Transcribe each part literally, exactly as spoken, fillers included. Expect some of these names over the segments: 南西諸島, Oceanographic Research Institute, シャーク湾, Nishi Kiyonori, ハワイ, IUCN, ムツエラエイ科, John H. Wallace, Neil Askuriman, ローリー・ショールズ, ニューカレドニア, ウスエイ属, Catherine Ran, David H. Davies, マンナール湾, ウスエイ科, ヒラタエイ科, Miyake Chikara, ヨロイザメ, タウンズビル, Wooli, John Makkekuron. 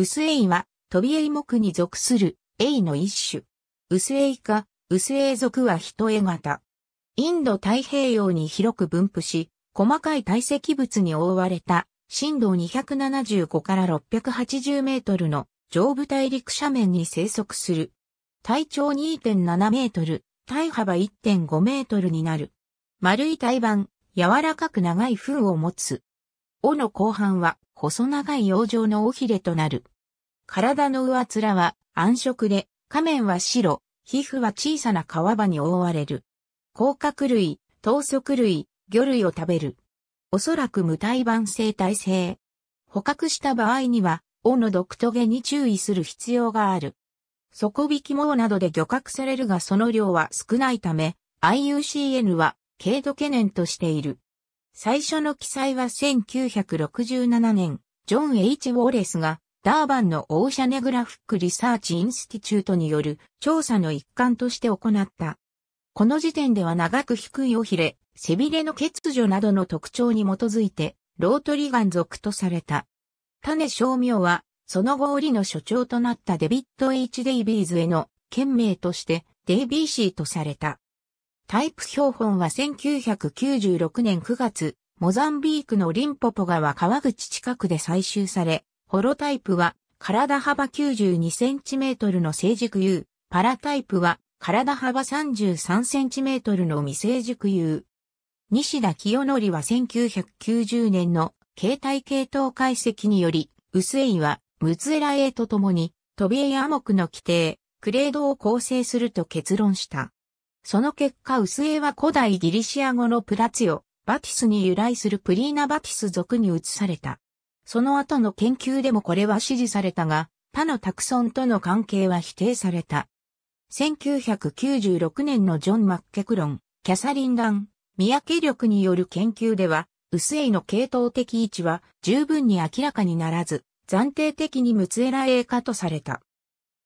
ウスエイはトビエイ目に属するエイの一種。ウスエイ科、ウスエイ属は一重型。インド太平洋に広く分布し、細かい堆積物に覆われた深度にひゃくななじゅうごからろっぴゃくはちじゅうメートルの上部大陸斜面に生息する。体長 にてんなな メートル、体幅 いってんご メートルになる。丸い体盤、柔らかく長い吻を持つ。尾の後半は細長い葉状の尾ひれとなる。体の上面は暗色で、下面は白、皮膚は小さな皮羽に覆われる。甲殻類、頭足類、魚類を食べる。おそらく無体盤生態性。捕獲した場合には、尾の毒トゲに注意する必要がある。底引き網などで漁獲されるがその量は少ないため、アイユーシーエヌ は軽度懸念としている。最初の記載はせんきゅうひゃくろくじゅうななねん、ジョン・H・ウォレスがダーバンのオーシャネグラフィック・リサーチ・インスティチュートによる調査の一環として行った。この時点では長く低い尾ひれ、背びれの欠如などの特徴に基づいて、ロートリガン属とされた。種小名は、その後折の所長となったデビッド エイチ デイビーズへの県名としてデイビーシーとされた。タイプ標本はせんきゅうひゃくきゅうじゅうろくねんくがつ、モザンビークのリンポポ川川口近くで採集され、ホロタイプは体幅 きゅうじゅうにセンチメートル の成熟有、パラタイプは体幅 さんじゅうさんセンチメートル の未成熟有。西田清則はせんきゅうひゃくきゅうじゅうねんの形態系統解析により、ウスエイはムツエラエイとともにトビエイ亜目の規定、クレードを構成すると結論した。その結果ウスエイは古代ギリシア語のプラツィオ、バティスに由来するプリーナバティス属に移された。その後の研究でもこれは支持されたが、他のタクソンとの関係は否定された。せんきゅうひゃくきゅうじゅうろくねんのジョン・マッケクロン、キャサリン・ラン、三宅力による研究では、ウスエイの系統的位置は十分に明らかにならず、暫定的にムツエラエイ科とされた。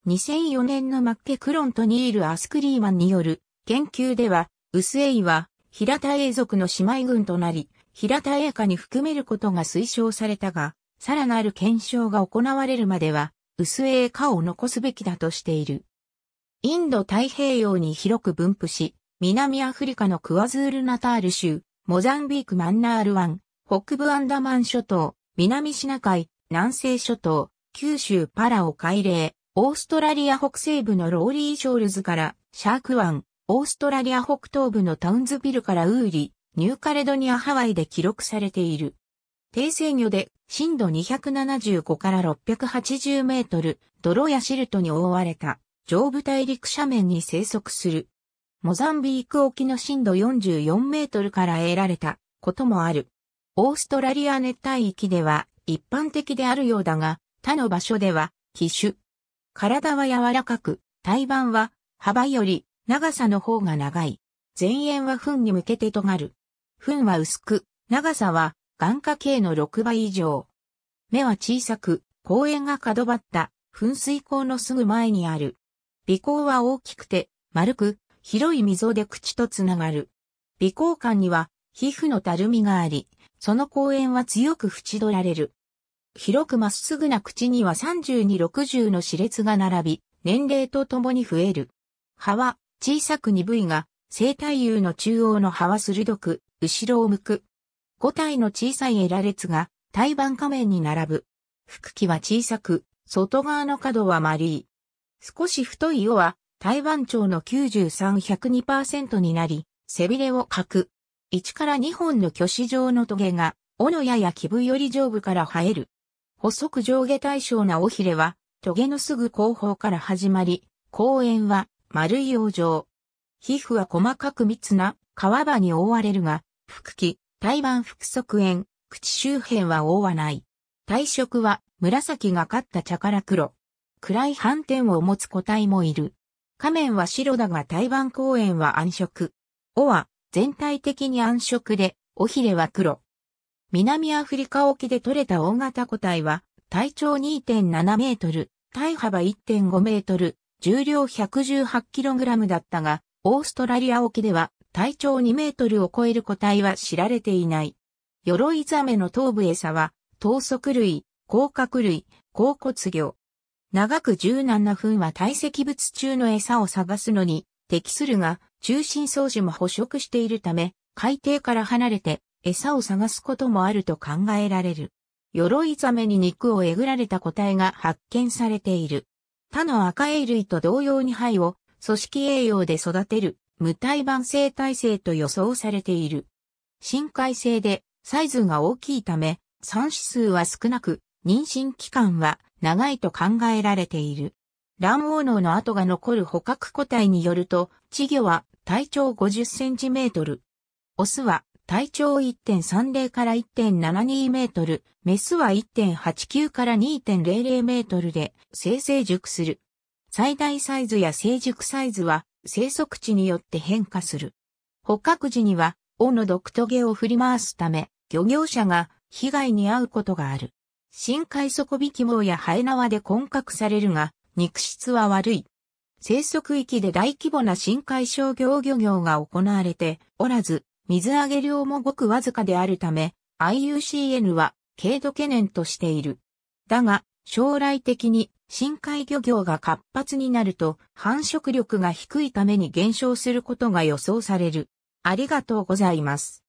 にせんよねんのマッケクロンとニール・アスクリーマンによる研究では、ウスエイは平田エイ属の姉妹群となり、平田エイ科に含めることが推奨されたが、さらなる検証が行われるまでは、ウスエイ科を残すべきだとしている。インド太平洋に広く分布し、南アフリカのクワズールナタール州、モザンビークマンナール湾、北部アンダマン諸島、南シナ海、南西諸島、九州パラオ海嶺、オーストラリア北西部のローリーショールズからシャーク湾、オーストラリア北東部のタウンズビルからウーリ、ニューカレドニアハワイで記録されている。低生魚で深度にひゃくななじゅうごからろっぴゃくはちじゅうメートル、泥やシルトに覆われた上部大陸斜面に生息する。モザンビーク沖の深度よんじゅうよんメートルから得られたこともある。オーストラリア熱帯域では一般的であるようだが、他の場所では奇種。体は柔らかく、体盤は幅より長さの方が長い。前縁は吻に向けて尖る。吻は薄く、長さは眼下径のろくばい以上。目は小さく、後円が角ばった噴水口のすぐ前にある。鼻孔は大きくて丸く、広い溝で口とつながる。鼻孔間には皮膚のたるみがあり、その後円は強く縁取られる。広くまっすぐな口にはさんじゅうに、ろくじゅうの歯列が並び、年齢とともに増える。歯は小さく鈍いが、生体釉の中央の歯は鋭く、後ろを向く。五体の小さいエラ列が胎盤下面に並ぶ。腹器は小さく、外側の角は丸い。少し太い尾は、胎盤長の きゅうじゅうさんからひゃくにパーセント になり、背びれを欠く。いちからにほんの鋸歯状のトゲが、尾のやや基部より上部から生える。細く上下対称な尾ひれは、トゲのすぐ後方から始まり、後円は丸い葉状。皮膚は細かく密な皮羽に覆われるが、腹器、胎盤腹側縁、口周辺は覆わない。体色は紫がかった茶から黒。暗い斑点を持つ個体もいる。下面は白だが胎盤後円は暗色。尾は全体的に暗色で、尾ひれは黒。南アフリカ沖で採れた大型個体は、体長 にてんなな メートル、体幅 いってんご メートル、重量 ひゃくじゅうはちキログラム だったが、オーストラリア沖では体長にメートルを超える個体は知られていない。ヨロイザメの頭部餌は、頭足類、甲殻類、甲骨魚。長くじゅうななふんは堆積物中の餌を探すのに適するが、中深層種も捕食しているため、海底から離れて餌を探すこともあると考えられる。鎧ザメに肉をえぐられた個体が発見されている。他のアカエイ類と同様に胚を組織栄養で育てる無胎盤生態性と予想されている。深海性でサイズが大きいため産子数は少なく妊娠期間は長いと考えられている。卵黄脳の跡が残る捕獲個体によると稚魚は体長ごじゅっセンチメートル。オスは体長 いってんさんぜろ から いってんななに メートル、メスは いってんはちきゅう から にてんぜろぜろ メートルで性成熟する。最大サイズや成熟サイズは生息地によって変化する。捕獲時には尾の毒トゲを振り回すため漁業者が被害に遭うことがある。深海底引き網やハエ縄で混獲されるが肉質は悪い。生息域で大規模な深海商業漁業が行われておらず、水揚げ量もごくわずかであるため、アイユーシーエヌ は軽度懸念としている。だが、将来的に深海漁業が活発になると繁殖力が低いために減少することが予想される。ありがとうございます。